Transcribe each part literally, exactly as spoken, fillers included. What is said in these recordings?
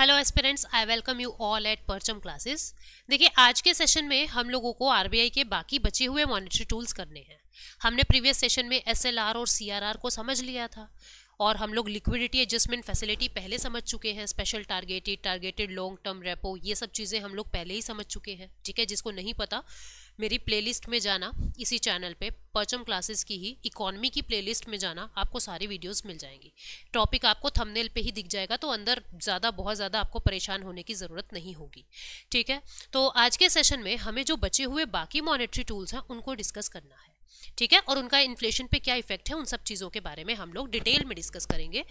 Hello aspirants, I welcome you all at Parcham classes. देखिए, आज के सेशन में हम लोगों को आरबीआई के बाकी बचे हुए मॉनिटरी टूल्स करने हैं। हमने प्रीवियस सेशन में एसएलआर और सीआरआर को समझ लिया था और हम लोग लिक्विडिटी एडजस्टमेंट फैसिलिटी पहले समझ चुके हैं। Special targeted targeted long term repo, ये सब चीज़ें हम लोग पहले ही समझ चुके हैं। ठीक है, जिसको नहीं पता मेरी प्लेलिस्ट में जाना, इसी चैनल पे परचम क्लासेस की ही इकोनॉमी की प्लेलिस्ट में जाना, आपको सारी वीडियोस मिल जाएंगी। टॉपिक आपको थंबनेल पे ही दिख जाएगा, तो अंदर ज़्यादा बहुत ज़्यादा आपको परेशान होने की ज़रूरत नहीं होगी। ठीक है, तो आज के सेशन में हमें जो बचे हुए बाकी मॉनेटरी टूल्स हैं उनको डिस्कस करना है। ठीक है, और उनका इन्फ्लेशन पे क्या इफेक्ट है, उन सब चीज़ों के बारे में हम लोग डिटेल में डिस्कस करेंगे।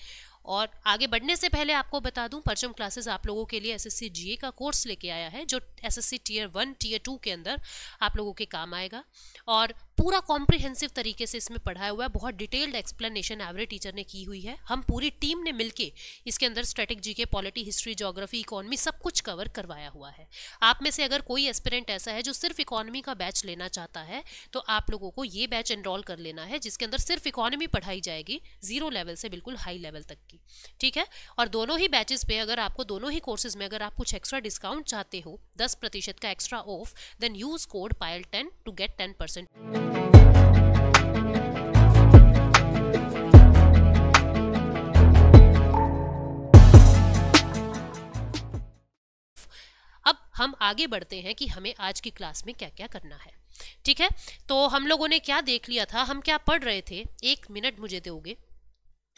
और आगे बढ़ने से पहले आपको बता दूं, परचम क्लासेस आप लोगों के लिए एसएससी जीए का कोर्स लेके आया है, जो SSC tier one tier two के अंदर आप लोगों के काम आएगा। और पूरा कॉम्प्रिहेंसिव तरीके से इसमें पढ़ाया हुआ है, बहुत डिटेल्ड एक्सप्लेनेशन एवरे टीचर ने की हुई है। हम पूरी टीम ने मिलके इसके अंदर strategy GK, polity, history, geography, economy सब कुछ कवर करवाया हुआ है। आप में से अगर कोई एस्पिरेंट ऐसा है जो सिर्फ इकोनॉमी का बैच लेना चाहता है, तो आप लोगों को ये बैच एनरोल कर लेना है, जिसके अंदर सिर्फ इकोनॉमी पढ़ाई जाएगी, जीरो लेवल से बिल्कुल हाई लेवल तक की। ठीक है, और दोनों ही बैचेस पे अगर आपको दोनों ही कोर्सेज में अगर आप कुछ एक्स्ट्रा डिस्काउंट चाहते हो, दस प्रतिशत का extra off, then use code Payal ten to get ten percent. हम आगे बढ़ते हैं कि हमें आज की क्लास में क्या क्या करना है। ठीक है, तो हम लोगों ने क्या देख लिया था, हम क्या पढ़ रहे थे, एक मिनट मुझे दोगे,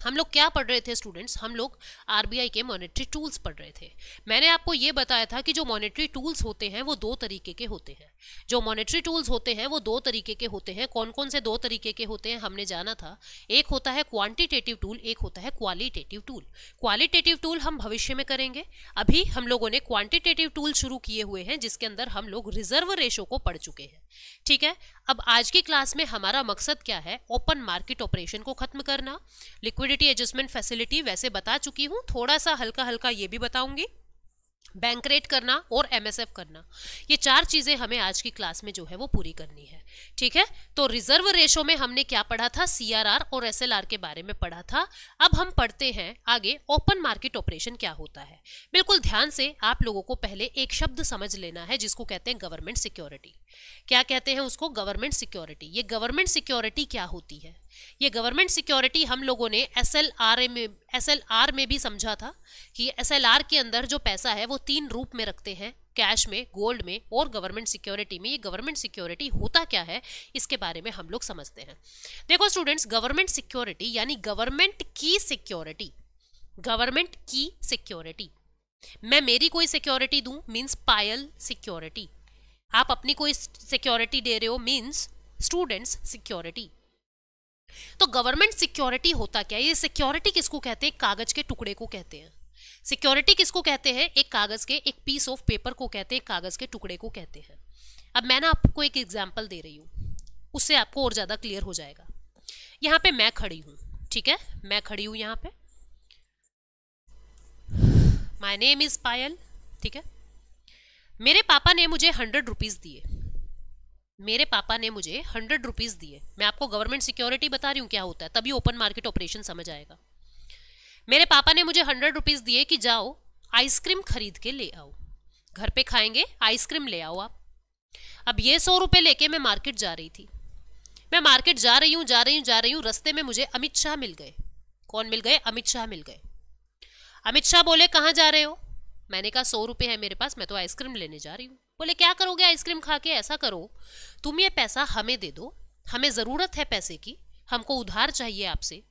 हम लोग क्या पढ़ रहे थे स्टूडेंट्स, हम लोग आरबीआई के मॉनेटरी टूल्स पढ़ रहे थे। मैंने आपको ये बताया था कि जो मॉनेटरी टूल्स होते हैं वो दो तरीके के होते हैं, जो मॉनेटरी टूल्स होते हैं वो दो तरीके के होते हैं। कौन कौन से दो तरीके के होते हैं हमने जाना था, एक होता है क्वांटिटेटिव टूल, एक होता है क्वालिटेटिव टूल। क्वालिटेटिव टूल हम भविष्य में करेंगे, अभी हम लोगों ने क्वांटिटेटिव टूल शुरू किए हुए हैं, जिसके अंदर हम लोग रिजर्व रेशो को पढ़ चुके हैं। ठीक है, अब आज की क्लास में हमारा मकसद क्या है, ओपन मार्केट ऑपरेशन को खत्म करना। लिक्विडिटी एडजस्टमेंट फैसिलिटी वैसे बता चुकी हूँ, थोड़ा सा हल्का हल्का ये भी बताऊंगी। बैंक रेट करना और एमएसएफ करना, ये चार चीज़ें हमें आज की क्लास में जो है वो पूरी करनी है। ठीक है, तो रिजर्व रेशो में हमने क्या पढ़ा था, सीआरआर और एसएलआर के बारे में पढ़ा था। अब हम पढ़ते हैं आगे ओपन मार्केट ऑपरेशन क्या होता है। बिल्कुल ध्यान से, आप लोगों को पहले एक शब्द समझ लेना है जिसको कहते हैं गवर्नमेंट सिक्योरिटी। क्या कहते हैं उसको, गवर्नमेंट सिक्योरिटी। ये गवर्नमेंट सिक्योरिटी क्या होती है, ये गवर्नमेंट सिक्योरिटी हम लोगों ने एसएलआर में एसएलआर में भी समझा था कि एसएलआर के अंदर जो पैसा है वो तीन रूप में रखते हैं, कैश में, गोल्ड में और गवर्नमेंट सिक्योरिटी में। ये गवर्नमेंट सिक्योरिटी होता क्या है, इसके बारे में हम लोग समझते हैं। देखो स्टूडेंट्स, गवर्नमेंट सिक्योरिटी यानी गवर्नमेंट की सिक्योरिटी, गवर्नमेंट की सिक्योरिटी। मैं मेरी कोई सिक्योरिटी दूं मीन्स पायल सिक्योरिटी, आप अपनी कोई सिक्योरिटी दे रहे हो मीन्स स्टूडेंट्स सिक्योरिटी। तो गवर्नमेंट सिक्योरिटी होता क्या है, ये सिक्योरिटी किसको कहते हैं, कागज के टुकड़े को कहते हैं। सिक्योरिटी किसको कहते हैं, एक कागज के, एक पीस ऑफ पेपर को कहते हैं, कागज के टुकड़े को कहते हैं। अब मैं ना आपको एक एग्जांपल दे रही हूँ, उससे आपको और ज्यादा क्लियर हो जाएगा। यहाँ पे मैं खड़ी हूँ, ठीक है, मैं खड़ी हूँ यहाँ पे, माय नेम इज पायल। ठीक है, मेरे पापा ने मुझे हंड्रेड रुपीज दिए, मेरे पापा ने मुझे हंड्रेड रुपीज दिए। मैं आपको गवर्नमेंट सिक्योरिटी बता रही हूँ क्या होता है, तभी ओपन मार्केट ऑपरेशन समझ आएगा। मेरे पापा ने मुझे हंड्रेड रुपीज दिए कि जाओ आइसक्रीम खरीद के ले आओ, घर पे खाएंगे, आइसक्रीम ले आओ आप। अब ये सौ रुपए लेके मैं मार्केट जा रही थी, मैं मार्केट जा रही हूँ जा रही हूँ जा रही हूँ रास्ते में मुझे अमित शाह मिल गए। कौन मिल गए, अमित शाह मिल गए। अमित शाह बोले कहाँ जा रहे हो, मैंने कहा सौ रुपये है मेरे पास, मैं तो आइसक्रीम लेने जा रही हूँ। बोले क्या करोगे आइसक्रीम खा के, ऐसा करो तुम ये पैसा हमें दे दो, हमें ज़रूरत है पैसे की, हमको उधार चाहिए आपसे।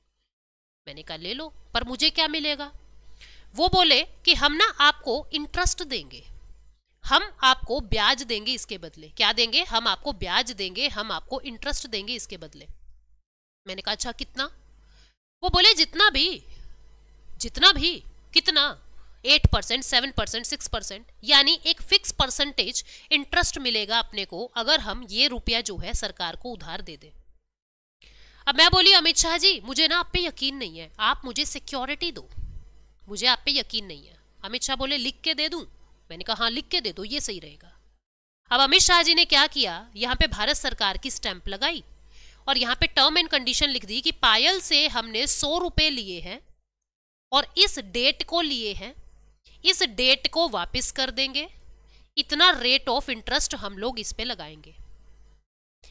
मैंने कहा ले लो, पर मुझे क्या मिलेगा। वो बोले कि हम ना आपको इंटरेस्ट देंगे, हम आपको ब्याज देंगे इसके बदले। क्या देंगे, हम आपको ब्याज देंगे, हम आपको इंटरेस्ट देंगे इसके बदले। मैंने कहा अच्छा कितना। वो बोले जितना भी, जितना भी कितना, eight percent, seven percent, six percent, यानी एक फिक्स परसेंटेज इंटरेस्ट मिलेगा अपने को अगर हम ये रुपया जो है सरकार को उधार दे दें। अब मैं बोली अमित शाह जी मुझे ना आप पे यकीन नहीं है, आप मुझे सिक्योरिटी दो, मुझे आप पे यकीन नहीं है। अमित शाह बोले लिख के दे दूं, मैंने कहा हाँ लिख के दे दो ये सही रहेगा। अब अमित शाह जी ने क्या किया, यहाँ पे भारत सरकार की स्टैंप लगाई और यहाँ पे टर्म एंड कंडीशन लिख दी कि पायल से हमने सौ रुपये लिए हैं और इस डेट को लिए हैं, इस डेट को वापस कर देंगे, इतना रेट ऑफ इंटरेस्ट हम लोग इस पे लगाएंगे।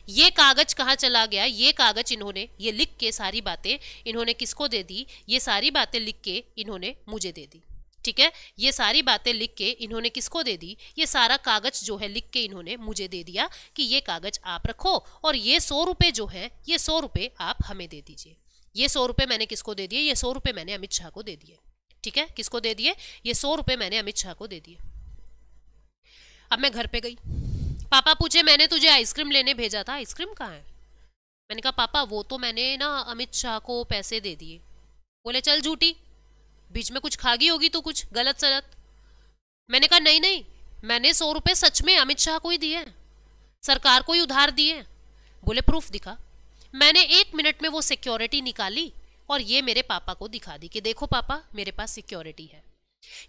ये कागज कहाँ चला गया? ये कागज इन्होंने ये लिख के सारी बातें इन्होंने किसको दे दी? ये सारी बातें लिख के इन्होंने मुझे दे दी। ठीक है, ये सारी बातें लिख के इन्होंने किसको दे दी? ये सारा कागज जो है लिख के इन्होंने मुझे दे दिया कि ये कागज आप रखो और ये सौ रुपये जो है ये सौ रुपये आप हमें दे दीजिए। ये सौ रुपये मैंने किसको दे दिए? ये सौ रुपये मैंने अमित शाह को दे दिए। ठीक है, किसको दे दिए? ये सौ रुपये मैंने अमित शाह को दे दिए। अब मैं घर पे गई, पापा पूछे मैंने तुझे आइसक्रीम लेने भेजा था, आइसक्रीम कहाँ है? मैंने कहा पापा वो तो मैंने ना अमित शाह को पैसे दे दिए। बोले चल झूठी, बीच में कुछ खा गई होगी तो कुछ गलत सलत। मैंने कहा नहीं नहीं, मैंने सौ रुपये सच में अमित शाह को ही दिए, सरकार को ही उधार दिए। बोले प्रूफ दिखा। मैंने एक मिनट में वो सिक्योरिटी निकाली और ये मेरे पापा को दिखा दी कि देखो पापा मेरे पास सिक्योरिटी है,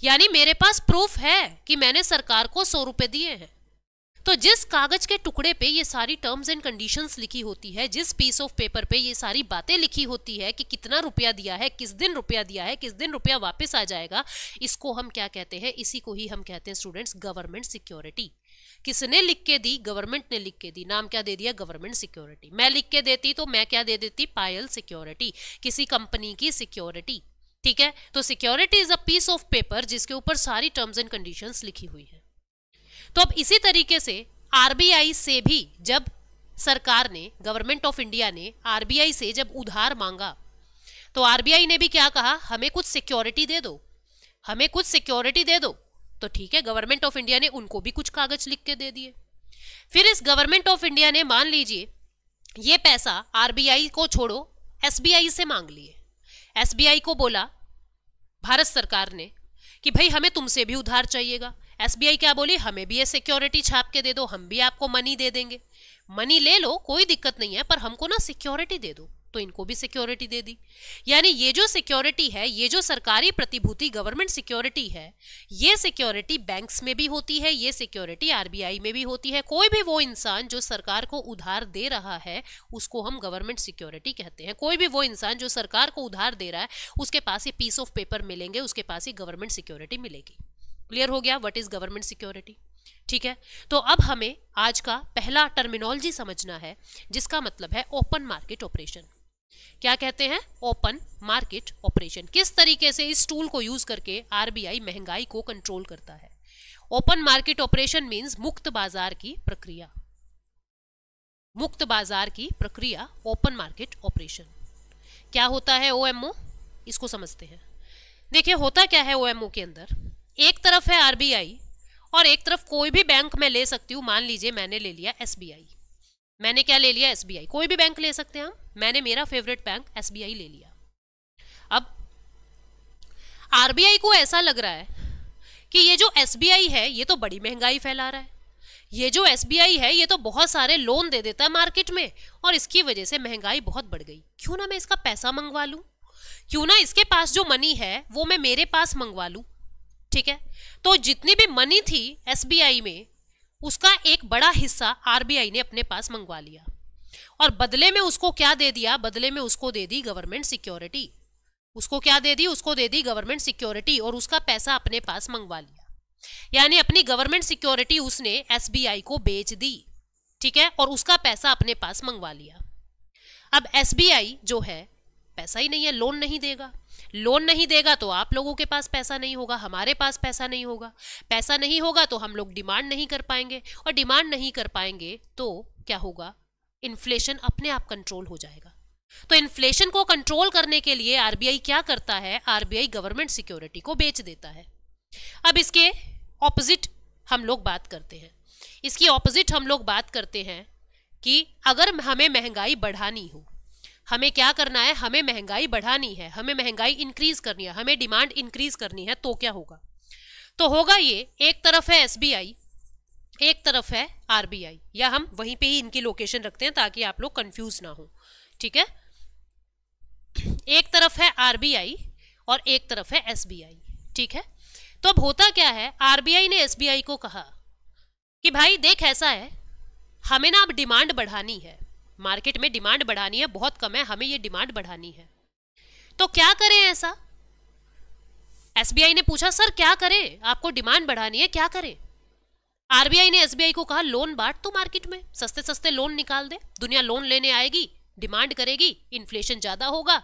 यानी मेरे पास प्रूफ है कि मैंने सरकार को सौ रुपये दिए हैं। तो जिस कागज के टुकड़े पे ये सारी टर्म्स एंड कंडीशंस लिखी होती है, जिस पीस ऑफ पेपर पे ये सारी बातें लिखी होती है कि कितना रुपया दिया है, किस दिन रुपया दिया है, किस दिन रुपया वापस आ जाएगा, इसको हम क्या कहते हैं? इसी को ही हम कहते हैं स्टूडेंट्स गवर्नमेंट सिक्योरिटी। किसने लिख के दी? गवर्नमेंट ने लिख के दी। नाम क्या दे दिया? Government security. मैं लिख के देती तो मैं क्या दे देती? पायल सिक्योरिटी, किसी कंपनी की सिक्योरिटी। ठीक है, तो security is a piece of paper जिसके ऊपर सारी टर्म्स एंड कंडीशंस लिखी हुई है। तो अब इसी तरीके से आरबीआई से भी जब सरकार ने, गवर्नमेंट ऑफ इंडिया ने आरबीआई से जब उधार मांगा तो आरबीआई ने भी क्या कहा? हमें कुछ सिक्योरिटी दे दो, हमें कुछ सिक्योरिटी दे दो। तो ठीक है, गवर्नमेंट ऑफ इंडिया ने उनको भी कुछ कागज लिख के दे दिए। फिर इस गवर्नमेंट ऑफ इंडिया ने, मान लीजिए ये पैसा आरबीआई को छोड़ो एसबीआई से मांग लिए। एसबीआई को बोला भारत सरकार ने कि भाई हमें तुमसे भी उधार चाहिएगा। एसबीआई क्या बोली? हमें भी ये सिक्योरिटी छाप के दे दो, हम भी आपको मनी दे देंगे। मनी ले लो, कोई दिक्कत नहीं है, पर हमको ना सिक्योरिटी दे दो। तो इनको भी सिक्योरिटी दे दी। यानी ये जो सिक्योरिटी है, ये जो सरकारी प्रतिभूति गवर्नमेंट सिक्योरिटी है, ये सिक्योरिटी बैंक्स में भी होती है, ये सिक्योरिटी आरबीआई में भी होती है। कोई भी वो इंसान जो सरकार को उधार दे रहा है उसको हम गवर्नमेंट सिक्योरिटी कहते हैं। कोई भी वो इंसान जो सरकार को उधार दे रहा है उसके पास ये पीस ऑफ पेपर मिलेंगे, उसके पास ये गवर्नमेंट सिक्योरिटी मिलेगी। क्लियर हो गया व्हाट इज गवर्नमेंट सिक्योरिटी। ठीक है, तो अब हमें आज का पहला टर्मिनोलॉजी समझना है जिसका मतलब है ओपन मार्केट ऑपरेशन। क्या कहते हैं? Open market operation. किस तरीके से इस टूल को यूज करके आरबीआई महंगाई को कंट्रोल करता है? ओपन मार्केट ऑपरेशन मींस मुक्त बाजार की प्रक्रिया। मुक्त बाजार की प्रक्रिया ओपन मार्केट ऑपरेशन। क्या होता है ओएमओ? इसको समझते हैं। देखिए होता क्या है ओएमओ के अंदर, एक तरफ है आरबीआई और एक तरफ कोई भी बैंक मैं ले सकती हूँ। मान लीजिए मैंने ले लिया एसबीआई। मैंने क्या ले लिया? एसबीआई। कोई भी बैंक ले सकते हैं हम। मैंने मेरा फेवरेट बैंक एसबीआई ले लिया। अब आरबीआई को ऐसा लग रहा है कि ये जो एसबीआई है ये तो बड़ी महंगाई फैला रहा है, ये जो एसबीआई है ये तो बहुत सारे लोन दे देता है मार्केट में और इसकी वजह से महंगाई बहुत बढ़ गई। क्यों ना मैं इसका पैसा मंगवा लूँ, क्यों ना इसके पास जो मनी है वो मैं मेरे पास मंगवा लूँ। ठीक है, तो जितनी भी मनी थी एसबीआई में उसका एक बड़ा हिस्सा आरबीआई ने अपने पास मंगवा लिया और बदले में उसको क्या दे दिया? बदले में उसको दे दी गवर्नमेंट सिक्योरिटी। उसको क्या दे दी? उसको दे दी गवर्नमेंट सिक्योरिटी और उसका पैसा अपने पास मंगवा लिया। यानी अपनी गवर्नमेंट सिक्योरिटी उसने एसबीआई को बेच दी। ठीक है, और उसका पैसा अपने पास मंगवा लिया। अब एसबीआई जो है पैसा ही नहीं है, लोन नहीं देगा। लोन नहीं देगा तो आप लोगों के पास पैसा नहीं होगा, हमारे पास पैसा नहीं होगा। पैसा नहीं होगा तो हम लोग डिमांड नहीं कर पाएंगे और डिमांड नहीं कर पाएंगे तो क्या होगा? इन्फ्लेशन अपने आप कंट्रोल हो जाएगा। तो इन्फ्लेशन को कंट्रोल करने के लिए आरबीआई क्या करता है? आरबीआई गवर्नमेंट सिक्योरिटी को बेच देता है। अब इसके ऑपोजिट हम लोग बात करते हैं, इसकी ऑपोजिट हम लोग बात करते हैं कि अगर हमें महंगाई बढ़ानी हो, हमें क्या करना है? हमें महंगाई बढ़ानी है, हमें महंगाई इंक्रीज करनी है, हमें डिमांड इंक्रीज करनी है, तो क्या होगा? तो होगा ये, एक तरफ है एसबीआई, एक तरफ है आरबीआई, या हम वहीं पे ही इनकी लोकेशन रखते हैं ताकि आप लोग कंफ्यूज ना हो। ठीक है, एक तरफ है आरबीआई और एक तरफ है एसबीआई। ठीक है, तो अब होता क्या है? आरबीआई ने एसबीआई को कहा कि भाई देख ऐसा है, हमें ना अब डिमांड बढ़ानी है, मार्केट में डिमांड बढ़ानी है, बहुत कम है, हमें ये डिमांड बढ़ानी है। तो क्या करें ऐसा? एसबीआई ने पूछा सर क्या करें, आपको डिमांड बढ़ानी है, क्या करें? आरबीआई ने एसबीआई को कहा लोन बांट तो मार्केट में, सस्ते सस्ते लोन निकाल दे, दुनिया लोन लेने आएगी, डिमांड करेगी, इन्फ्लेशन ज्यादा होगा,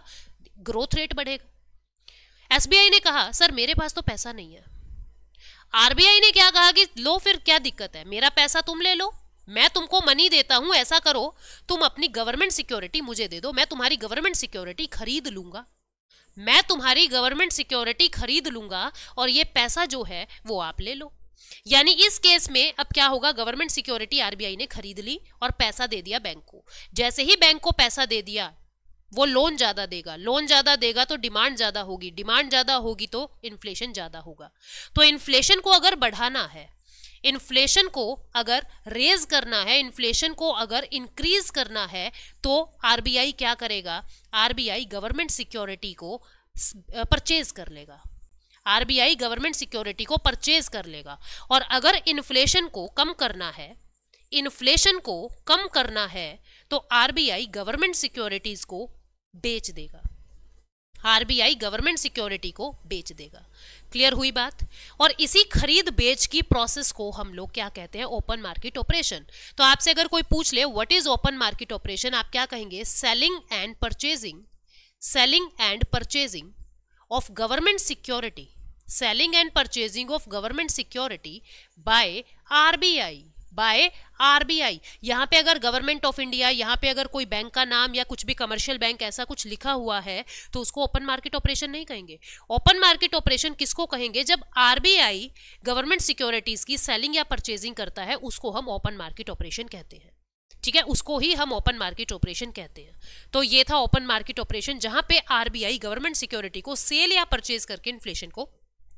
ग्रोथ रेट बढ़ेगा। एसबीआई ने कहा सर मेरे पास तो पैसा नहीं है। आरबीआई ने क्या कहा कि लो फिर क्या दिक्कत है, मेरा पैसा तुम ले लो, मैं तुमको मनी देता हूं, ऐसा करो तुम अपनी गवर्नमेंट सिक्योरिटी मुझे दे दो, मैं तुम्हारी गवर्नमेंट सिक्योरिटी खरीद लूंगा, मैं तुम्हारी गवर्नमेंट सिक्योरिटी खरीद लूंगा और ये पैसा जो है वो आप ले लो। यानी इस केस में अब क्या होगा, गवर्नमेंट सिक्योरिटी आरबीआई ने खरीद ली और पैसा दे दिया बैंक को। जैसे ही बैंक को पैसा दे दिया वो लोन ज्यादा देगा, लोन ज्यादा देगा तो डिमांड ज्यादा होगी, डिमांड ज्यादा होगी तो इन्फ्लेशन ज्यादा होगा। तो इन्फ्लेशन को अगर बढ़ाना है, इन्फ्लेशन को अगर रेज करना है, इन्फ्लेशन को अगर इंक्रीज करना है तो आरबीआई क्या करेगा, आरबीआई गवर्नमेंट सिक्योरिटी को परचेज कर लेगा, आरबीआई गवर्नमेंट सिक्योरिटी को परचेज कर लेगा। और अगर इन्फ्लेशन को कम करना है, इन्फ्लेशन को कम करना है तो आरबीआई गवर्नमेंट सिक्योरिटीज को बेच देगा, आरबीआई गवर्नमेंट सिक्योरिटी को बेच देगा। क्लियर हुई बात? और इसी खरीद बेच की प्रोसेस को हम लोग क्या कहते हैं, ओपन मार्केट ऑपरेशन। तो आपसे अगर कोई पूछ ले what is open market operation, आप क्या कहेंगे, selling and purchasing, selling and purchasing of government security, selling and purchasing of government security by RBI, by RBI. यहाँ पे अगर गवर्नमेंट ऑफ इंडिया, यहाँ पे अगर कोई बैंक का नाम या कुछ भी कमर्शियल बैंक ऐसा कुछ लिखा हुआ है तो उसको ओपन मार्केट ऑपरेशन नहीं कहेंगे। ओपन मार्केट ऑपरेशन किसको कहेंगे, जब आरबीआई गवर्नमेंट सिक्योरिटीज की सेलिंग या परचेजिंग करता है उसको हम ओपन मार्केट ऑपरेशन कहते हैं। ठीक है, उसको ही हम ओपन मार्केट ऑपरेशन कहते हैं। तो ये था ओपन मार्केट ऑपरेशन, जहां पे आरबीआई गवर्नमेंट सिक्योरिटी को सेल या परचेज करके इन्फ्लेशन को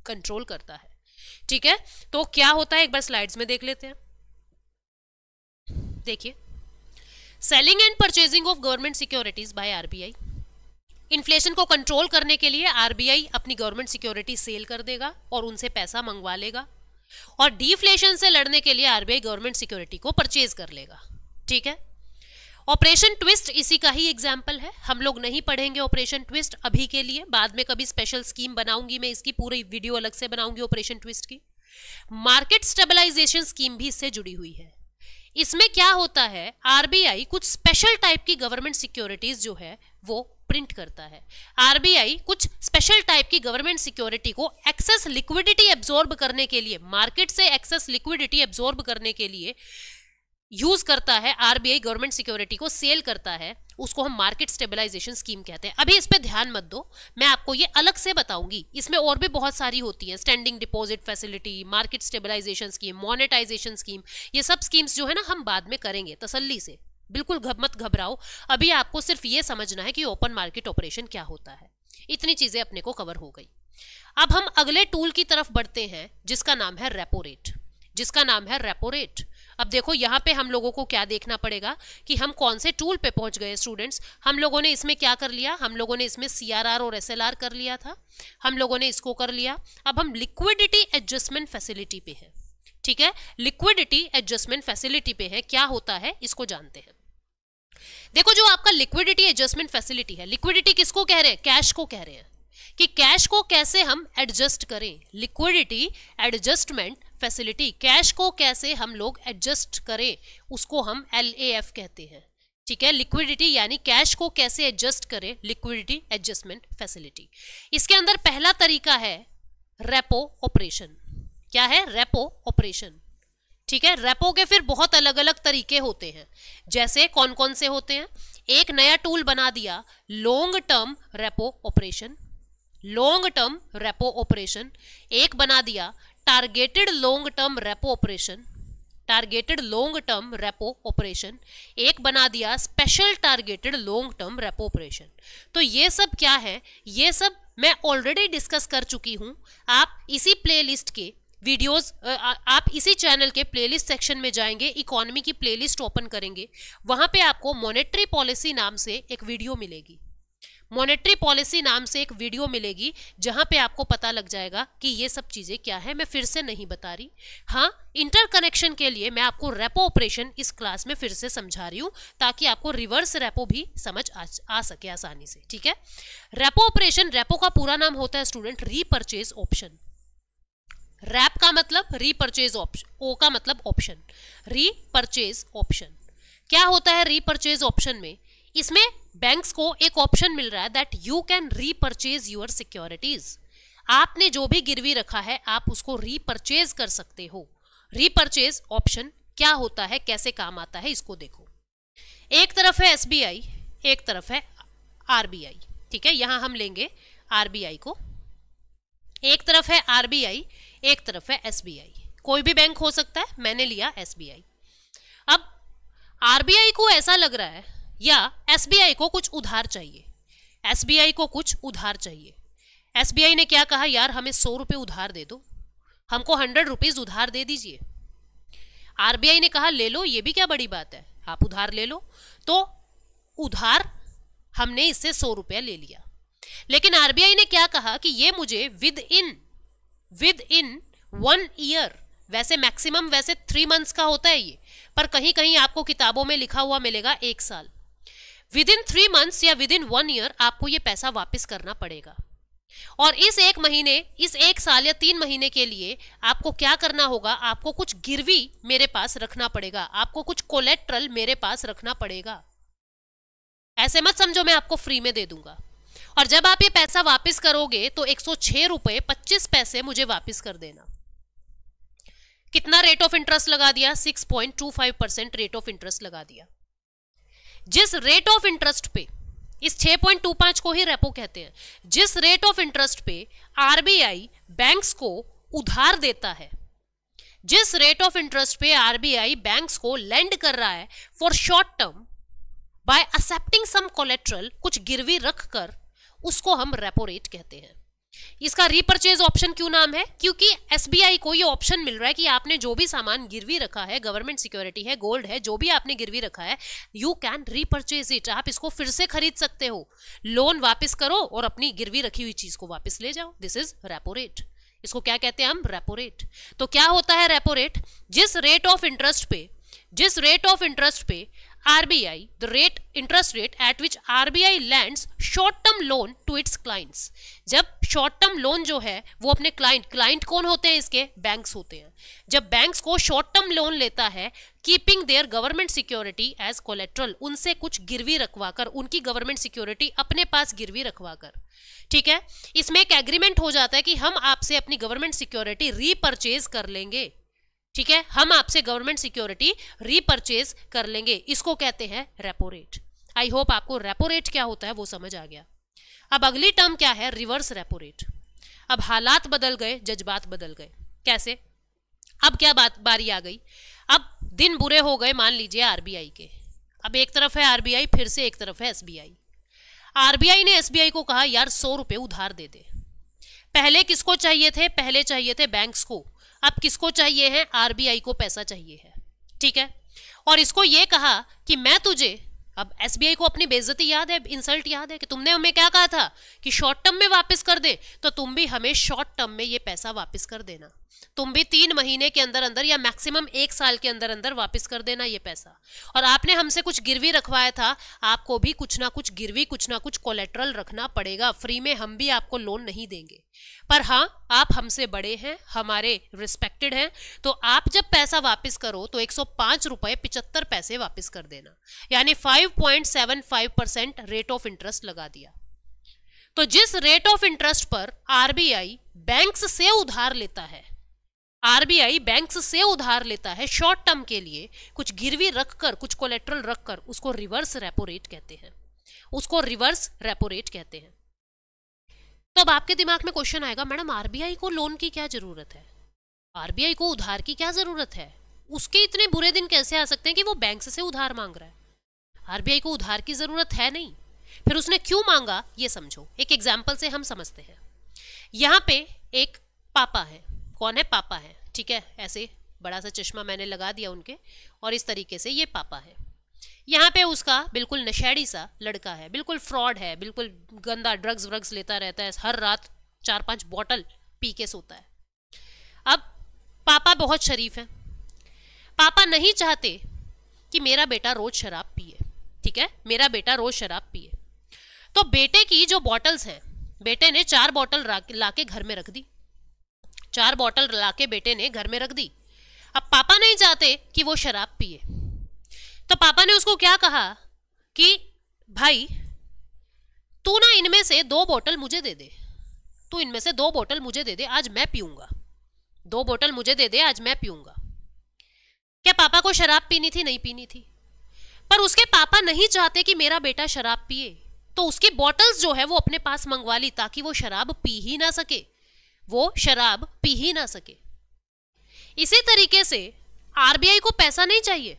कंट्रोल करता है। ठीक है, तो क्या होता है एक बार स्लाइड्स में देख लेते हैं। देखिए, selling and purchasing of government securities by RBI, inflation को कंट्रोल करने के लिए आरबीआई अपनी गवर्नमेंट सिक्योरिटी सेल कर देगा और उनसे पैसा मंगवा लेगा, और डिफ्लेशन से लड़ने के लिए आरबीआई गवर्नमेंट सिक्योरिटी को परचेज कर लेगा। ठीक है, ऑपरेशन ट्विस्ट इसी का ही एग्जाम्पल है। हम लोग नहीं पढ़ेंगे ऑपरेशन ट्विस्ट अभी के लिए, बाद में कभी स्पेशल स्कीम बनाऊंगी मैं, इसकी पूरी वीडियो अलग से बनाऊंगी ऑपरेशन ट्विस्ट की। मार्केट स्टेबलाइजेशन स्कीम भी इससे जुड़ी हुई है। इसमें क्या होता है, आरबीआई कुछ स्पेशल टाइप की गवर्नमेंट सिक्योरिटीज जो है वो प्रिंट करता है। आरबीआई कुछ स्पेशल टाइप की गवर्नमेंट सिक्योरिटी को एक्सेस लिक्विडिटी एब्जॉर्ब करने के लिए, मार्केट से एक्सेस लिक्विडिटी एब्जॉर्ब करने के लिए यूज करता है। आरबीआई गवर्नमेंट सिक्योरिटी को सेल करता है, उसको हम मार्केट स्टेबलाइजेशन स्कीम कहते हैं। अभी इस पे ध्यान मत दो, मैं आपको ये अलग से बताऊंगी। इसमें और भी बहुत सारी होती है, standing deposit facility, market stabilisation scheme, monetisation scheme, ये सब स्कीम्स जो है ना हम बाद में करेंगे तसल्ली से, बिल्कुल घब मत घबराओ। अभी आपको सिर्फ ये समझना है कि ओपन मार्केट ऑपरेशन क्या होता है। इतनी चीजें अपने को कवर हो गई। अब हम अगले टूल की तरफ बढ़ते हैं जिसका नाम है रेपो रेट, जिसका नाम है रेपो रेट। अब देखो यहाँ पे हम लोगों को क्या देखना पड़ेगा कि हम कौन से टूल पे पहुंच गए स्टूडेंट्स। हम लोगों ने इसमें क्या कर लिया, हम लोगों ने इसमें सीआरआर और एसएलआर कर लिया था, हम लोगों ने इसको कर लिया। अब हम लिक्विडिटी एडजस्टमेंट फैसिलिटी पे हैं। ठीक है, लिक्विडिटी एडजस्टमेंट फैसिलिटी पे है, क्या होता है इसको जानते हैं। देखो, जो आपका लिक्विडिटी एडजस्टमेंट फैसिलिटी है, लिक्विडिटी किसको कह रहे हैं, कैश को कह रहे हैं कि कैश को कैसे हम एडजस्ट करें। लिक्विडिटी एडजस्टमेंट फैसिलिटी, कैश को कैसे हम लोग एडजस्ट करें, उसको हम एल ए एफ कहते हैं। ठीक है, लिक्विडिटी यानी कैश को कैसे एडजस्ट करें, लिक्विडिटी एडजस्टमेंट फैसिलिटी। इसके अंदर पहला तरीका है रेपो ऑपरेशन। क्या है, रेपो ऑपरेशन। ठीक है, रेपो के फिर बहुत अलग अलग तरीके होते हैं, जैसे कौन कौन से होते हैं। एक नया टूल बना दिया, long term repo operation, long term repo operation. एक बना दिया targeted long term repo operation, targeted long term repo operation. एक बना दिया special targeted long term repo operation. तो ये सब क्या है, ये सब मैं ऑलरेडी डिस्कस कर चुकी हूँ। आप इसी प्लेलिस्ट के वीडियोस, आप इसी चैनल के प्लेलिस्ट सेक्शन में जाएंगे, इकोनॉमी की प्लेलिस्ट ओपन करेंगे, वहाँ पे आपको मॉनेटरी पॉलिसी नाम से एक वीडियो मिलेगी। मॉनेटरी पॉलिसी नाम से एक वीडियो मिलेगी जहां पे आपको पता लग जाएगा कि ये सब चीजें क्या है, मैं फिर से नहीं बता रही। हाँ, इंटरकनेक्शन के लिए मैं आपको रेपो ऑपरेशन इस क्लास में फिर से समझा रही हूँ ताकि आपको रिवर्स रेपो भी समझ आ, आ सके आसानी से। ठीक है, रेपो ऑपरेशन, रेपो का पूरा नाम होता है स्टूडेंट रीपर्चेज ऑप्शन। रैप का मतलब रीपर्चेज ऑप्शन, ओ का मतलब ऑप्शन, रीपर्चेज ऑप्शन। क्या होता है रीपर्चेज ऑप्शन में? इसमें बैंक्स को एक ऑप्शन मिल रहा है that you can repurchase your securities. आपने जो भी गिरवी रखा है आप उसको रीपर्चेज कर सकते हो। रीपर्चेज ऑप्शन क्या होता है, कैसे काम आता है, इसको देखो। एक तरफ है एस बी आई, एक तरफ है आर बी आई। ठीक है, यहां हम लेंगे आर बी आई को। एक तरफ है आर बी आई, एक तरफ है एस बी आई। कोई भी बैंक हो सकता है, मैंने लिया एस बी आई। अब आर बी आई को ऐसा लग रहा है या एस बी आई को कुछ उधार चाहिए, एस बी आई को कुछ उधार चाहिए। एस बी आई ने क्या कहा, यार हमें सौ रुपये उधार दे दो, हमको हंड्रेड रुपीज उधार दे दीजिए। आर बी आई ने कहा ले लो, ये भी क्या बड़ी बात है, आप उधार ले लो। तो उधार हमने इससे सौ रुपया ले लिया, लेकिन आर बी आई ने क्या कहा कि ये मुझे within within one year, वैसे मैक्सिमम वैसे थ्री मंथ्स का होता है ये, पर कहीं कहीं आपको किताबों में लिखा हुआ मिलेगा एक साल, विद इन थ्री मंथ्स या विद इन वन ईयर आपको ये पैसा वापस करना पड़ेगा। और इस एक महीने, इस एक साल या तीन महीने के लिए आपको क्या करना होगा, आपको कुछ गिरवी मेरे पास रखना पड़ेगा, आपको कुछ कोलेट्रल मेरे पास रखना पड़ेगा। ऐसे मत समझो मैं आपको फ्री में दे दूंगा। और जब आप ये पैसा वापस करोगे तो एक सौ छह रुपए पच्चीस पैसे मुझे वापस कर देना। कितना रेट ऑफ इंटरेस्ट लगा दिया, six point two five percent rate of interest लगा दिया। जिस रेट ऑफ इंटरेस्ट पे, इस सिक्स पॉइंट टू फाइव को ही रेपो कहते हैं, जिस रेट ऑफ इंटरेस्ट पे आर बी आई बैंक्स को उधार देता है, जिस रेट ऑफ इंटरेस्ट पे आर बी आई बैंक्स को लेंड कर रहा है for short term by accepting some collateral, कुछ गिरवी रखकर, उसको हम रेपो रेट कहते हैं। इसका रीपर्चेज ऑप्शन क्यों नाम है, क्योंकि एस बी आई को ये ऑप्शन मिल रहा है कि आपने जो भी सामान गिरवी रखा है, गवर्नमेंट सिक्योरिटी है, गोल्ड है, जो भी आपने गिरवी रखा है, यू कैन रीपर्चेज इट, आप इसको फिर से खरीद सकते हो। लोन वापस करो और अपनी गिरवी रखी हुई चीज को वापस ले जाओ, दिस इज रेपो रेट। इसको क्या कहते हैं हम, रेपो रेट। तो क्या होता है रेपो रेट, जिस रेट ऑफ इंटरेस्ट पे, जिस रेट ऑफ इंटरेस्ट पे R B I, the rate interest rate at which R B I lends short-term loan to its clients. जब short-term loan जो है वो अपने client, client कौन होते हैं इसके, banks होते हैं। जब banks को short-term loan लेता है keeping their government security as collateral, उनसे कुछ गिरवी रखवा कर, उनकी government security अपने पास गिरवी रखवा कर, ठीक है, इसमें एक agreement हो जाता है कि हम आपसे अपनी government security repurchase कर लेंगे। ठीक है, हम आपसे गवर्नमेंट सिक्योरिटी रीपर्चेज कर लेंगे, इसको कहते हैं रेपो रेट। आई होप आपको रेपो रेट क्या होता है वो समझ आ गया। अब अगली टर्म क्या है, रिवर्स रेपो रेट। अब हालात बदल गए, जज्बात बदल गए, कैसे? अब क्या बात बारी आ गई, अब दिन बुरे हो गए मान लीजिए आरबीआई के। अब एक तरफ है आरबीआई, फिर से एक तरफ है एसबीआई। आरबीआई ने एसबीआई को कहा यार सौ रुपये उधार दे दे। पहले किसको चाहिए थे, पहले चाहिए थे बैंक्स को, अब किसको चाहिए है, आरबीआई को पैसा चाहिए है। ठीक है, और इसको ये कहा कि मैं तुझे, अब एसबीआई को अपनी बेइज्जती याद है, इंसल्ट याद है कि तुमने हमें क्या कहा था कि शॉर्ट टर्म में वापस कर दे, तो तुम भी हमें शॉर्ट टर्म में ये पैसा वापस कर देना, तुम भी तीन महीने के अंदर अंदर या मैक्सिमम एक साल के अंदर अंदर वापस कर देना ये पैसा। और आपने हमसे कुछ गिरवी रखवाया था, आपको भी कुछ ना कुछ गिरवी, कुछ ना कुछ कोलेट्रल रखना पड़ेगा, फ्री में हम भी आपको लोन नहीं देंगे, पर हाँ आप हमसे बड़े हैं, हमारे रिस्पेक्टेड हैं, तो आप जब पैसा वापस करो तो एक सौ पांच रुपए पिचहत्तर पैसे वापस कर देना, यानी five point seven five percent rate of interest लगा दिया। तो जिस रेट ऑफ इंटरेस्ट पर आरबीआई बैंक्स से उधार लेता है, आरबीआई बैंक्स से उधार लेता है शॉर्ट टर्म के लिए, कुछ गिरवी रखकर, कुछ कोलेट्रल रखकर, उसको रिवर्स रेपो रेट कहते हैं, उसको रिवर्स रेपो रेट कहते हैं। तो अब आपके दिमाग में क्वेश्चन आएगा, मैडम आरबीआई को लोन की क्या जरूरत है, आरबीआई को उधार की क्या जरूरत है, उसके इतने बुरे दिन कैसे आ सकते हैं कि वो बैंक से उधार मांग रहा है? आरबीआई को उधार की जरूरत है नहीं, फिर उसने क्यों मांगा ये समझो, एक एग्जाम्पल से हम समझते हैं। यहाँ पे एक पापा है, कौन है, पापा है, ठीक है, ऐसे बड़ा सा चश्मा मैंने लगा दिया उनके, और इस तरीके से ये पापा है। यहाँ पे उसका बिल्कुल नशेड़ी सा लड़का है, बिल्कुल फ्रॉड है, बिल्कुल गंदा ड्रग्स व्रग्स लेता रहता है, हर रात चार पांच बॉटल पी के सोता है। अब पापा बहुत शरीफ हैं, पापा नहीं चाहते कि मेरा बेटा रोज शराब पिए, ठीक है, मेरा बेटा रोज शराब पिए। तो बेटे की जो बॉटल्स हैं, बेटे ने चार बॉटल ला के घर में रख दी, चार बॉटल ला के बेटे ने घर में रख दी। अब पापा नहीं चाहते कि वो शराब पिए, तो पापा ने उसको क्या कहा कि भाई तू ना इनमें से दो बोतल मुझे दे दे, तू इनमें से दो बोतल मुझे दे दे, आज मैं पीऊंगा, दो बोतल मुझे दे दे, आज मैं पीऊंगा। क्या पापा को शराब पीनी थी? नहीं पीनी थी, पर उसके पापा नहीं चाहते कि मेरा बेटा शराब पिए, तो उसकी बॉटल्स जो है वो अपने पास मंगवा ली ताकि वो शराब पी ही ना सके, वो शराब पी ही ना सके। इसी तरीके से आरबीआई को पैसा नहीं चाहिए,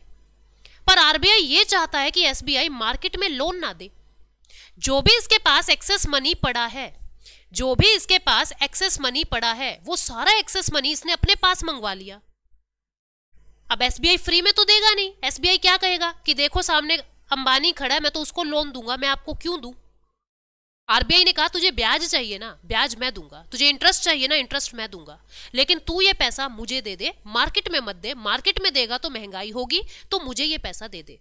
पर आरबीआई ये चाहता है कि एसबीआई मार्केट में लोन ना दे। जो भी इसके पास एक्सेस मनी पड़ा है, जो भी इसके पास एक्सेस मनी पड़ा है, वो सारा एक्सेस मनी इसने अपने पास मंगवा लिया। अब एसबीआई फ्री में तो देगा नहीं, एसबीआई क्या कहेगा कि देखो सामने अंबानी खड़ा है, मैं तो उसको लोन दूंगा, मैं आपको क्यों दूं? आरबीआई ने कहा तुझे ब्याज चाहिए ना, ब्याज मैं दूंगा, तुझे इंटरेस्ट चाहिए ना, इंटरेस्ट मैं दूंगा, लेकिन तू ये पैसा मुझे दे दे, मार्केट में मत दे, मार्केट में देगा तो महंगाई होगी, तो मुझे ये पैसा दे दे।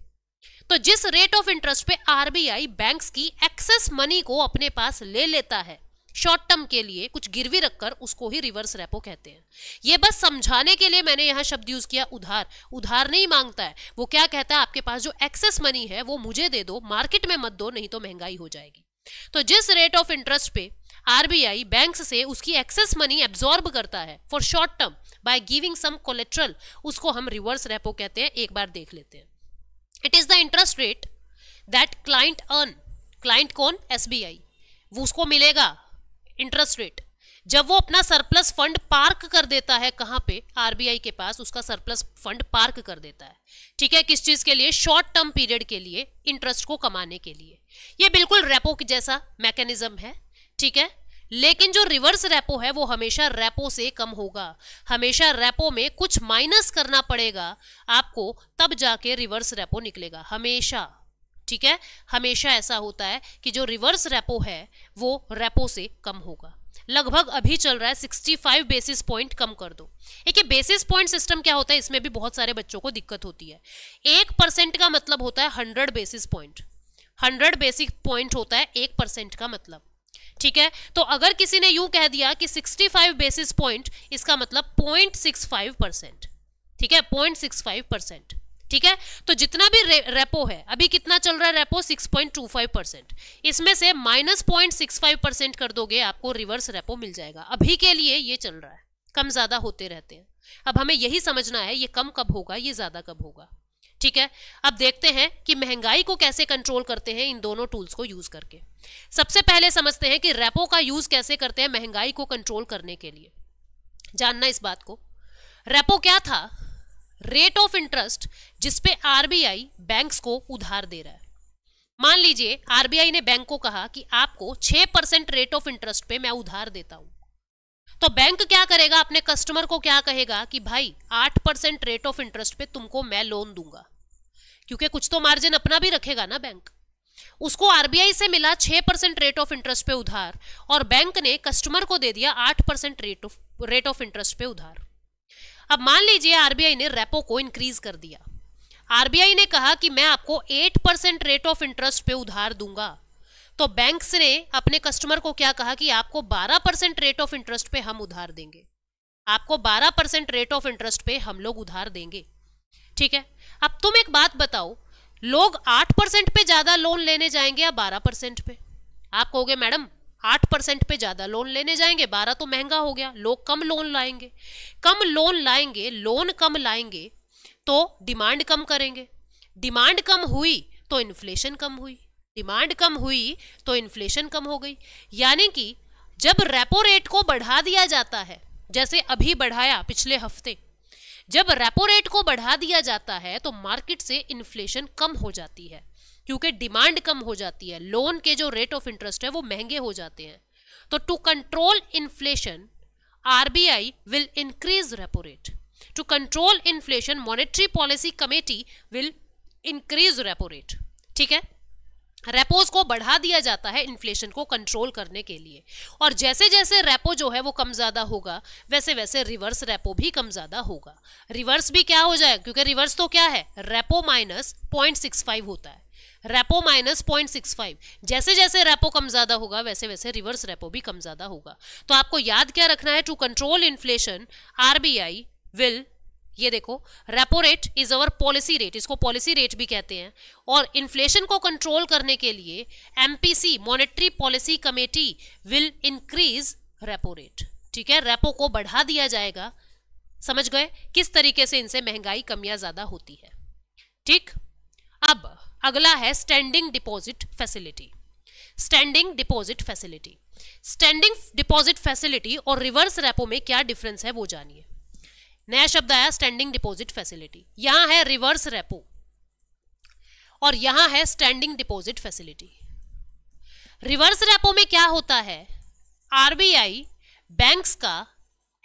तो जिस रेट ऑफ इंटरेस्ट पे आरबीआई बैंक्स की एक्सेस मनी को अपने पास ले लेता है शॉर्ट टर्म के लिए कुछ गिरवी रखकर, उसको ही रिवर्स रेपो कहते हैं। ये बस समझाने के लिए मैंने यहाँ शब्द यूज किया उधार। उधार नहीं मांगता है वो, क्या कहता है आपके पास जो एक्सेस मनी है वो मुझे दे दो, मार्केट में मत दो, नहीं तो महंगाई हो जाएगी। तो जिस रेट ऑफ इंटरेस्ट पे आरबीआई बैंक्स से उसकी एक्सेस मनी एब्जॉर्ब करता है for short term by giving some collateral, उसको हम रिवर्स रेपो कहते हैं। एक बार देख लेते हैं। It is the interest rate that client earn, client कौन? एसबीआई। वो उसको मिलेगा इंटरेस्ट रेट जब वो अपना सरप्लस फंड पार्क कर देता है। कहां पे? आरबीआई के पास उसका सरप्लस फंड पार्क कर देता है, ठीक है, किस चीज के लिए? शॉर्ट टर्म पीरियड के लिए, इंटरेस्ट को कमाने के लिए। ये बिल्कुल रेपो की जैसा मैकेनिज्म है, ठीक है, लेकिन जो रिवर्स रेपो है वो हमेशा रेपो से कम होगा, हमेशा रेपो में कुछ माइनस करना पड़ेगा आपको, तब जाके रिवर्स रेपो निकलेगा हमेशा, ठीक है। हमेशा ऐसा होता है कि जो रिवर्स रेपो है वो रेपो से कम होगा। लगभग अभी चल रहा है पैंसठ बेसिस पॉइंट कम कर दो। एक ये बेसिस पॉइंट सिस्टम क्या होता है, इसमें भी बहुत सारे बच्चों को दिक्कत होती है। एक परसेंट का मतलब होता है hundred basis point, hundred basis point होता है एक परसेंट का मतलब, ठीक है। तो अगर किसी ने यूं कह दिया कि पैंसठ बेसिस पॉइंट, इसका मतलब पॉइंट सिक्स फाइव परसेंट, ठीक है, पॉइंट सिक्स फाइव परसेंट, ठीक है। तो जितना भी रे, रेपो है, अभी कितना चल रहा है repo? Six point two five percent, इसमें से minus point six five percent कर दोगे, आपको रिवर्स रेपो मिल जाएगा। अभी के लिए ये चल रहा है, कम ज्यादा होते रहते हैं। अब हमें यही समझना है ये कम कब होगा, ये ज्यादा कब होगा, ठीक है। अब देखते हैं कि महंगाई को कैसे कंट्रोल करते हैं इन दोनों टूल्स को यूज करके। सबसे पहले समझते हैं कि रेपो का यूज कैसे करते हैं महंगाई को कंट्रोल करने के लिए। जानना इस बात को, रेपो क्या था? रेट ऑफ इंटरेस्ट जिसपे आरबीआई बैंक्स को उधार दे रहा है। मान लीजिए आरबीआई ने बैंक को कहा कि आपको छह परसेंट रेट ऑफ इंटरेस्ट पे मैं उधार देता हूं, तो बैंक क्या करेगा? अपने कस्टमर को क्या कहेगा कि भाई आठ परसेंट रेट ऑफ इंटरेस्ट पे तुमको मैं लोन दूंगा, क्योंकि कुछ तो मार्जिन अपना भी रखेगा ना बैंक। उसको आरबीआई से मिला छह परसेंट रेट ऑफ इंटरेस्ट पे उधार, और बैंक ने कस्टमर को दे दिया आठ percent rate of rate of interest पे उधार। अब मान लीजिए आरबीआई ने रेपो को इंक्रीज कर दिया, आरबीआई ने कहा कि मैं आपको आठ परसेंट रेट ऑफ इंटरेस्ट पे उधार दूंगा, तो बैंक्स ने अपने कस्टमर को क्या कहा कि आपको बारह परसेंट रेट ऑफ इंटरेस्ट पे हम उधार देंगे, आपको बारह परसेंट रेट ऑफ इंटरेस्ट पे हम लोग उधार देंगे, ठीक है। अब तुम एक बात बताओ, लोग आठ परसेंट पे ज्यादा लोन लेने जाएंगे या बारह परसेंट पे? आप कहोगे मैडम आठ परसेंट पे ज्यादा लोन लेने जाएंगे, बारह तो महंगा हो गया, लोग कम लोन लाएंगे, कम लोन लाएंगे लोन कम लाएंगे तो डिमांड कम करेंगे, डिमांड कम हुई तो इन्फ्लेशन कम हुई, डिमांड कम हुई तो इन्फ्लेशन कम हो गई। यानी कि जब रेपो रेट को बढ़ा दिया जाता है, जैसे अभी बढ़ाया पिछले हफ्ते, जब रेपो रेट को बढ़ा दिया जाता है तो मार्केट से इन्फ्लेशन कम हो जाती है, क्योंकि डिमांड कम हो जाती है, लोन के जो रेट ऑफ इंटरेस्ट है वो महंगे हो जाते हैं। तो to control inflation RBI will increase repo rate. To control inflation monetary policy committee will increase repo rate, ठीक है, रेपोज को बढ़ा दिया जाता है इन्फ्लेशन को कंट्रोल करने के लिए, और जैसे जैसे रेपो जो है वो कम ज़्यादा होगा वैसे वैसे रिवर्स रेपो भी कम ज़्यादा होगा। रिवर्स भी क्या हो जाएगा, क्योंकि रिवर्स तो क्या है, repo minus point six five होता है, repo minus point six five, जैसे जैसे रेपो कम ज़्यादा होगा वैसे वैसे रिवर्स रेपो भी कम ज़्यादा होगा। तो आपको याद क्या रखना है, to control inflation RBI will, ये देखो repo rate is our policy rate, इसको पॉलिसी रेट भी कहते हैं, और इन्फ्लेशन को कंट्रोल करने के लिए MPC monetary policy committee will increase repo rate, ठीक है, रेपो को बढ़ा दिया जाएगा। समझ गए किस तरीके से इनसे महंगाई कम या ज्यादा होती है, ठीक। अब अगला है standing deposit facility, standing deposit facility, standing deposit facility और रिवर्स रेपो में क्या डिफरेंस है वो जानिए। नया शब्द आया स्टैंडिंग डिपॉजिट फैसिलिटी, यहां है रिवर्स रेपो और यहां है standing deposit facility. Reverse repo में क्या होता है, आरबीआई बैंक्स का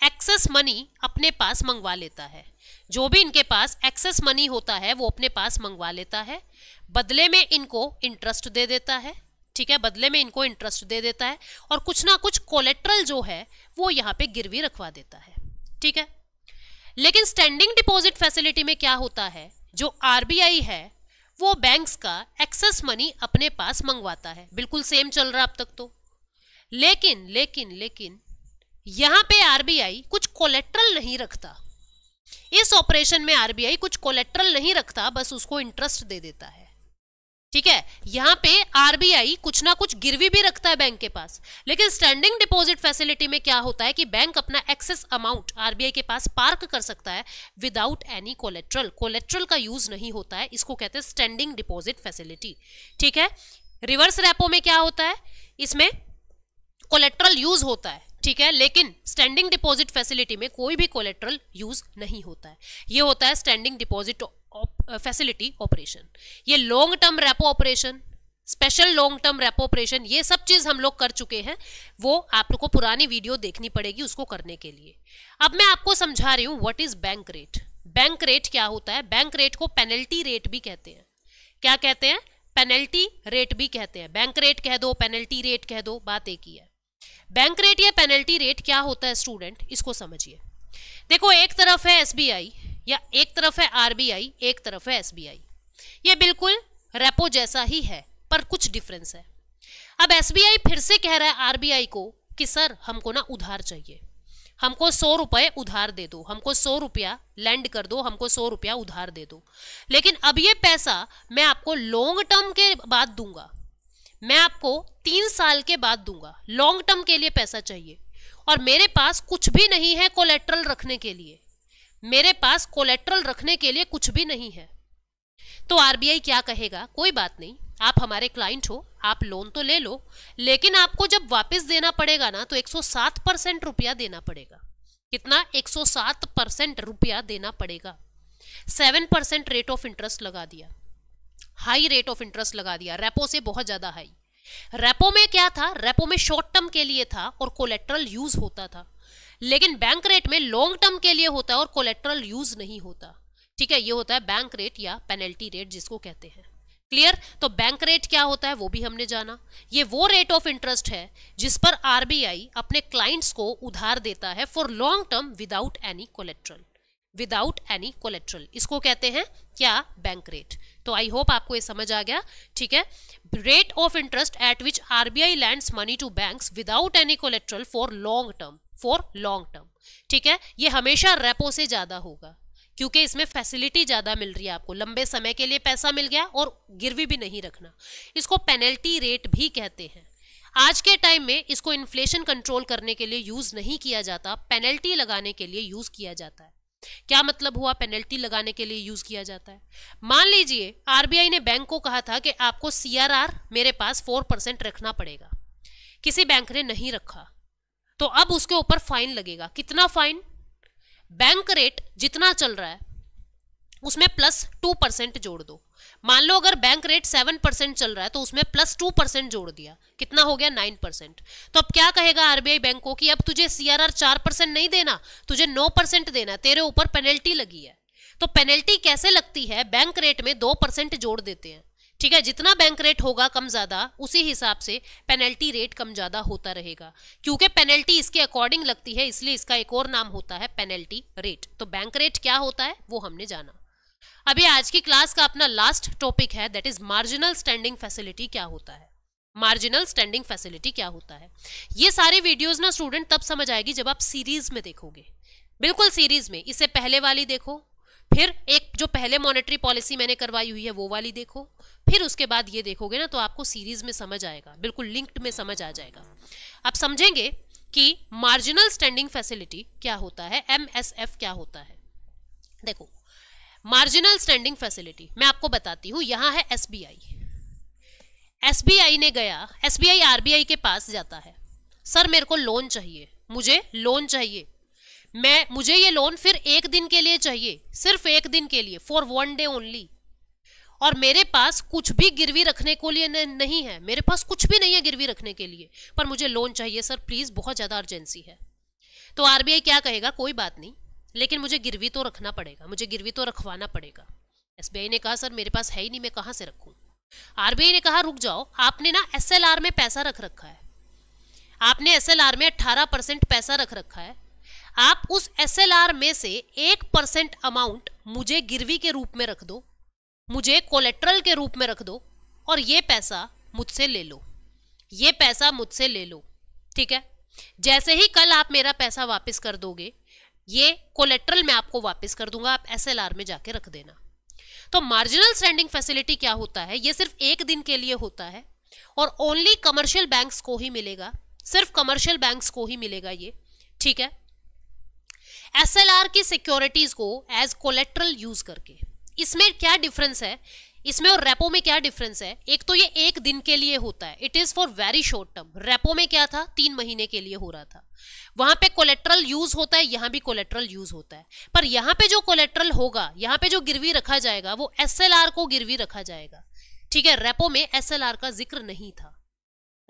एक्सेस मनी अपने पास मंगवा लेता है, जो भी इनके पास एक्सेस मनी होता है वो अपने पास मंगवा लेता है, बदले में इनको इंटरेस्ट दे देता है, ठीक है, बदले में इनको इंटरेस्ट दे देता है, और कुछ ना कुछ कोलेट्रल जो है वो यहाँ पे गिरवी रखवा देता है, ठीक है। लेकिन स्टैंडिंग डिपॉजिट फैसिलिटी में क्या होता है, जो आरबीआई है वो बैंक्स का एक्सेस मनी अपने पास मंगवाता है, बिल्कुल सेम चल रहा है अब तक तो, लेकिन लेकिन लेकिन यहां पे आरबीआई कुछ कोलेट्रल नहीं रखता, इस ऑपरेशन में आरबीआई कुछ कोलेट्रल नहीं रखता, बस उसको इंटरेस्ट दे देता है, ठीक है। यहां पे आरबीआई कुछ ना कुछ गिरवी भी रखता है बैंक के पास, लेकिन स्टैंडिंग डिपॉजिट फैसिलिटी में क्या होता है कि बैंक अपना एक्सेस अमाउंट आरबीआई के पास पार्क कर सकता है विदाउट एनी कोलेट्रल, कोलेट्रल का यूज नहीं होता है, इसको कहते हैं स्टैंडिंग डिपॉजिट फैसिलिटी, ठीक है। रिवर्स रेपो में क्या होता है, इसमें कोलेट्रल यूज होता है, ठीक है, लेकिन स्टैंडिंग डिपॉजिट फैसिलिटी में कोई भी कोलेट्रल यूज नहीं होता है। ये होता है स्टैंडिंग डिपॉजिट फैसिलिटी ऑपरेशन। ये long term repo operation, special long term repo operation, ये सब चीज हम लोग कर चुके हैं, वो आप लोग को पुरानी वीडियो देखनी पड़ेगी उसको करने के लिए। अब मैं आपको समझा रही हूं what is bank rate. Bank rate क्या होता है, बैंक रेट को पेनल्टी रेट भी कहते हैं, क्या कहते हैं, पेनल्टी रेट भी कहते हैं, बैंक रेट कह दो, पेनल्टी रेट कह दो, बात एक ही है। बैंक रेट या पेनल्टी रेट क्या होता है स्टूडेंट, इसको समझिए। देखो एक तरफ है एसबीआई या एक तरफ है आरबीआई, एक तरफ है एसबीआई, ये बिल्कुल रेपो जैसा ही है पर कुछ डिफरेंस है। अब एसबीआई फिर से कह रहा है आरबीआई को कि सर हमको ना उधार चाहिए, हमको सौ रुपये उधार दे दो, हमको सौ रुपया लैंड कर दो, हमको सौ रुपया उधार दे दो, लेकिन अब ये पैसा मैं आपको लॉन्ग टर्म के बाद दूंगा, मैं आपको तीन साल के बाद दूंगा, लॉन्ग टर्म के लिए पैसा चाहिए, और मेरे पास कुछ भी नहीं है कोलेट्रल रखने के लिए, मेरे पास कोलेट्रल रखने के लिए कुछ भी नहीं है। तो आरबीआई क्या कहेगा, कोई बात नहीं, आप हमारे क्लाइंट हो, आप लोन तो ले लो, लेकिन आपको जब वापस देना पड़ेगा ना तो एक सौ सात परसेंट रुपया देना पड़ेगा। कितना, एक सौ सात परसेंट रुपया देना पड़ेगा। सात परसेंट रेट ऑफ इंटरेस्ट लगा दिया, हाई रेट ऑफ इंटरेस्ट लगा दिया, रेपो से बहुत ज्यादा हाई। रेपो में क्या था, रेपो में शॉर्ट टर्म के लिए था और कोलेट्रल यूज होता था, लेकिन बैंक रेट में लॉन्ग टर्म के लिए होता है और कोलेट्रल यूज नहीं होता, ठीक है। ये होता है बैंक रेट या पेनल्टी रेट जिसको कहते हैं, क्लियर। तो बैंक रेट क्या होता है वो भी हमने जाना। ये वो रेट ऑफ इंटरेस्ट है जिस पर आरबीआई अपने क्लाइंट्स को उधार देता है for long term without any collateral, without any collateral, इसको कहते हैं क्या, बैंक रेट। तो आई होप आपको ये समझ आ गया, ठीक है। Rate of interest at which RBI lends money to banks without any collateral for long term, for long term, ठीक है। ये हमेशा रेपो से ज्यादा होगा क्योंकि इसमें फैसिलिटी ज्यादा मिल रही है आपको, लंबे समय के लिए पैसा मिल गया और गिरवी भी नहीं रखना। इसको पेनल्टी रेट भी कहते हैं। आज के टाइम में इसको इन्फ्लेशन कंट्रोल करने के लिए यूज नहीं किया जाता, पेनल्टी लगाने के लिए यूज किया जाता है। क्या मतलब हुआ, पेनल्टी लगाने के लिए यूज किया जाता है। मान लीजिए आरबीआई ने बैंक को कहा था कि आपको सीआरआर मेरे पास फोर परसेंट रखना पड़ेगा, किसी बैंक ने नहीं रखा, तो अब उसके ऊपर फाइन लगेगा। कितना फाइन, बैंक रेट जितना चल रहा है उसमें प्लस टू परसेंट जोड़ दो। मान लो अगर बैंक रेट सेवन परसेंट चल रहा है तो उसमें प्लस टू परसेंट जोड़ दिया, कितना हो गया, नाइन परसेंट। तो अब क्या कहेगा आरबीआई बैंक को कि अब तुझे सीआरआर चार परसेंट नहीं देना, तुझे नौ परसेंट देना, तेरे ऊपर पेनल्टी लगी है। तो पेनल्टी कैसे लगती है, बैंक रेट में दो परसेंट जोड़ देते हैं, ठीक है। जितना बैंक रेट होगा कम ज्यादा, उसी हिसाब से पेनल्टी रेट कम ज्यादा होता रहेगा, क्योंकि पेनल्टी इसके अकॉर्डिंग लगती है, इसलिए इसका एक और नाम होता है पेनल्टी रेट। तो बैंक रेट क्या होता है वो हमने जाना। अभी आज की क्लास का अपना लास्ट टॉपिक है, that is marginal standing facility क्या होता है। मार्जिनल स्टैंडिंग फैसिलिटी क्या होता है, ये सारे वीडियोज ना स्टूडेंट तब समझ आएगी जब आप सीरीज में देखोगे, बिल्कुल सीरीज में। इससे पहले वाली देखो, फिर एक जो पहले मॉनेटरी पॉलिसी मैंने करवाई हुई है वो वाली देखो, फिर उसके बाद ये देखोगे ना, तो आपको सीरीज में समझ आएगा, बिल्कुल लिंक्ड में समझ आ जाएगा। आप समझेंगे कि मार्जिनल स्टैंडिंग फैसिलिटी क्या होता है, एम एस एफ क्या होता है। देखो मार्जिनल स्टैंडिंग फैसिलिटी मैं आपको बताती हूँ, यहाँ है S B I. S B I ने गया, S B I R B I के पास जाता है, सर मेरे को लोन चाहिए, मुझे लोन चाहिए, मैं मुझे ये लोन फिर एक दिन के लिए चाहिए, सिर्फ एक दिन के लिए, फॉर वन डे ओनली, और मेरे पास कुछ भी गिरवी रखने को लिए नहीं है, मेरे पास कुछ भी नहीं है गिरवी रखने के लिए, पर मुझे लोन चाहिए सर प्लीज, बहुत ज्यादा अर्जेंसी है। तो आर बी आई क्या कहेगा, कोई बात नहीं, लेकिन मुझे गिरवी तो रखना पड़ेगा, मुझे गिरवी तो रखवाना पड़ेगा। एस बी आई ने कहा सर मेरे पास है ही नहीं, मैं कहाँ से रखूँ। आर बी आई ने कहा रुक जाओ, आपने ना एस एल आर में पैसा रख रखा है, आपने एस एल आर में अट्ठारह परसेंट पैसा रख रखा है, आप उस एस एल आर में से एक परसेंट अमाउंट मुझे गिरवी के रूप में रख दो, मुझे कोलेट्रल के रूप में रख दो, और ये पैसा मुझसे ले लो, ये पैसा मुझसे ले लो, ठीक है। जैसे ही कल आप मेरा पैसा वापस कर दोगे, ये कोलेट्रल मैं आपको वापस कर दूंगा, आप एस एल आर में जाके रख देना। तो मार्जिनल स्टैंडिंग फैसिलिटी क्या होता है, ये सिर्फ एक दिन के लिए होता है और ओनली कमर्शियल बैंक्स को ही मिलेगा, सिर्फ कमर्शियल बैंक्स को ही मिलेगा ये, ठीक है। एस एल आर की सिक्योरिटीज को एज कोलेट्रल यूज करके, इसमें क्या डिफरेंस है, इसमें और रेपो में क्या डिफरेंस है। एक तो ये एक दिन के लिए होता है, it is for very short term. Repo में क्या था, तीन महीने के लिए हो रहा था, वहां पे कोलेट्रल यूज होता है, यहाँ भी कोलेट्रल यूज होता है, पर यहाँ पे जो कोलेट्रल होगा, यहाँ पे जो गिरवी रखा जाएगा वो एस एल आर को गिरवी रखा जाएगा, ठीक है। रेपो में एस एल आर का जिक्र नहीं था,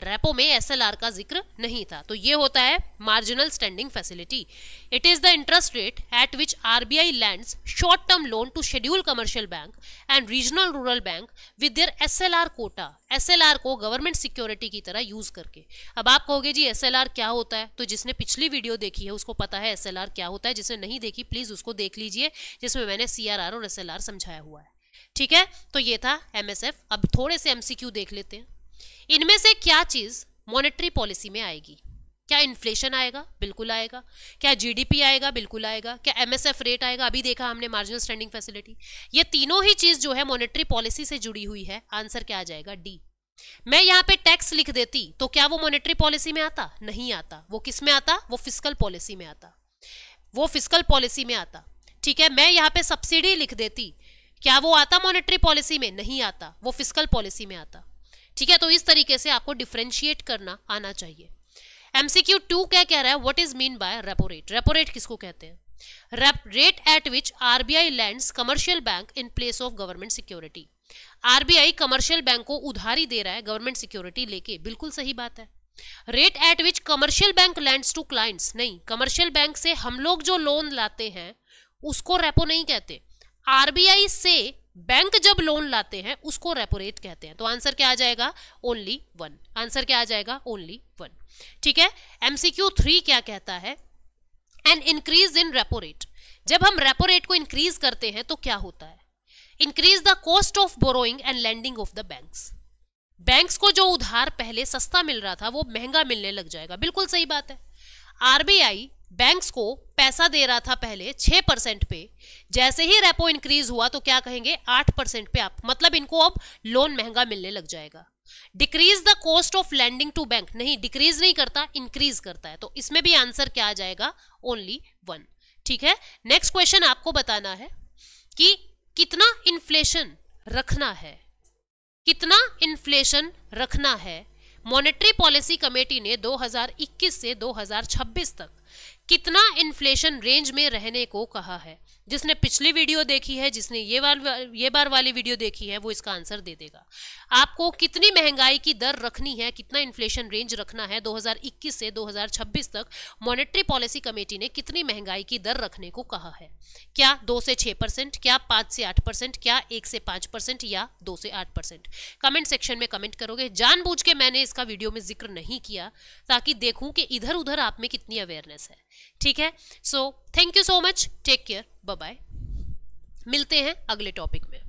रेपो में एस एल आर का जिक्र नहीं था। तो ये होता है marginal standing facility. It is the interest rate at which R B I lends short term loan to schedule commercial bank and regional rural bank with their S L R quota. S L R को government security की तरह use करके। अब आप कहोगे G S L are क्या होता है, तो जिसने पिछली वीडियो देखी है उसको पता है एस एल आर क्या होता है, जिसने नहीं देखी प्लीज उसको देख लीजिए, जिसमें मैंने सी आर आर और एस एल आर समझाया हुआ है, ठीक है। तो ये था एम एस एफ। अब थोड़े से एम सी क्यू देख लेते हैं। इनमें से क्या चीज मॉनेटरी पॉलिसी में आएगी, क्या इन्फ्लेशन आएगा, बिल्कुल आएगा, क्या जी डी पी आएगा, बिल्कुल आएगा, क्या एम एस एफ रेट आएगा, अभी देखा हमने मार्जिनल स्टैंडिंग फैसिलिटी। ये तीनों ही चीज जो है मॉनेटरी पॉलिसी से जुड़ी हुई है, आंसर क्या आ जाएगा, डी। मैं यहाँ पे टैक्स लिख देती तो क्या वो मॉनेटरी पॉलिसी में आता, नहीं आता, वो किस में आता, वो फिस्कल पॉलिसी में आता, वो फिस्कल पॉलिसी में आता, ठीक है। मैं यहाँ पे सब्सिडी लिख देती, क्या वो आता मॉनेटरी पॉलिसी में, नहीं आता, वो फिस्कल पॉलिसी में आता, ठीक है। तो इस तरीके से आपको डिफरेंशिएट करना आना चाहिए। एमसीक्यू टू क्या कह रहा है, what is mean by repo rate, repo rate किसको कहते हैं, rate at which R B I lends commercial bank in place of government security. R B I commercial bank को उधारी दे रहा है गवर्नमेंट सिक्योरिटी लेके, बिल्कुल सही बात है। Rate at which commercial bank lends to clients, नहीं, कमर्शियल बैंक से हम लोग जो लोन लाते हैं उसको रेपो नहीं कहते, आर बी आई से बैंक जब लोन लाते हैं उसको रेपो रेट कहते हैं। तो आंसर क्या आ जाएगा, ओनली वन, आंसर क्या आ जाएगा, ओनली वन, ठीक है। एमसीक्यू थ्री क्या कहता है, an increase in repo rate, जब हम रेपो रेट को इंक्रीज करते हैं तो क्या होता है, increase the cost of borrowing and lending of the banks, banks को जो उधार पहले सस्ता मिल रहा था वो महंगा मिलने लग जाएगा, बिल्कुल सही बात है। आर बी आई बैंक्स को पैसा दे रहा था पहले छह परसेंट पे, जैसे ही रेपो इंक्रीज हुआ तो क्या कहेंगे, आठ परसेंट पे आप, मतलब इनको अब लोन महंगा मिलने लग जाएगा। Decrease the cost of lending to bank, नहीं डिक्रीज नहीं करता, इंक्रीज करता है। तो इसमें भी आंसर क्या आ जाएगा, ओनली वन, ठीक है। नेक्स्ट क्वेश्चन आपको बताना है कि कितना इन्फ्लेशन रखना है, कितना इन्फ्लेशन रखना है। मॉनेटरी पॉलिसी कमेटी ने दो हजार इक्कीस से दो हजार छब्बीस तक कितना इन्फ्लेशन रेंज में रहने को कहा है। जिसने पिछली वीडियो देखी है, जिसने ये बार ये बार वाली वीडियो देखी है, वो इसका आंसर दे देगा। आपको कितनी महंगाई की दर रखनी है, कितना इन्फ्लेशन रेंज रखना है दो हज़ार इक्कीस से दो हज़ार छब्बीस तक मॉनेटरी पॉलिसी कमेटी ने कितनी महंगाई की दर रखने को कहा है। क्या दो से छह परसेंट, क्या पाँच से आठ परसेंट, क्या एक से पाँच परसेंट, या दो से आठ परसेंट। कमेंट सेक्शन में कमेंट करोगे। जानबूझ के मैंने इसका वीडियो में जिक्र नहीं किया ताकि देखूं कि इधर उधर आप में कितनी अवेयरनेस है। ठीक है, so thank you so much, take care, bye bye. मिलते हैं अगले टॉपिक में।